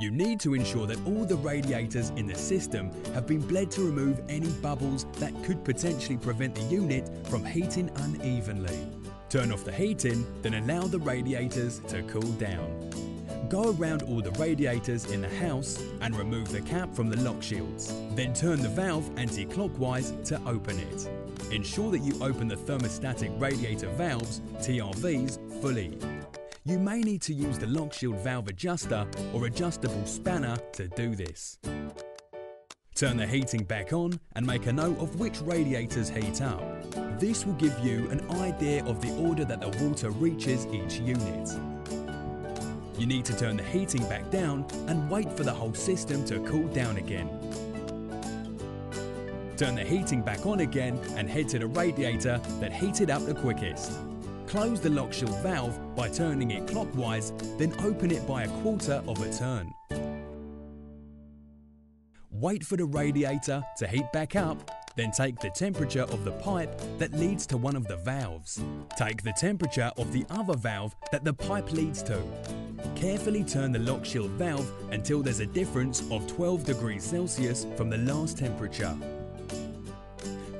You need to ensure that all the radiators in the system have been bled to remove any bubbles that could potentially prevent the unit from heating unevenly. Turn off the heating, then allow the radiators to cool down. Go around all the radiators in the house and remove the cap from the lock shields. Then turn the valve anti-clockwise to open it. Ensure that you open the thermostatic radiator valves, TRVs, fully. You may need to use the lock shield valve adjuster or adjustable spanner to do this. Turn the heating back on and make a note of which radiators heat up. This will give you an idea of the order that the water reaches each unit. You need to turn the heating back down and wait for the whole system to cool down again. Turn the heating back on again and head to the radiator that heated up the quickest. Close the lock shield valve by turning it clockwise, then open it by a quarter of a turn. Wait for the radiator to heat back up, then take the temperature of the pipe that leads to one of the valves. Take the temperature of the other valve that the pipe leads to. Carefully turn the lock shield valve until there's a difference of 12 degrees Celsius from the last temperature.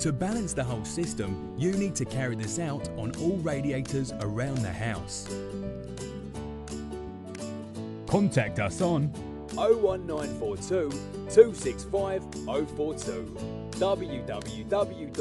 To balance the whole system, you need to carry this out on all radiators around the house. Contact us on 01942 265 042, www.radiator-sales.co.uk.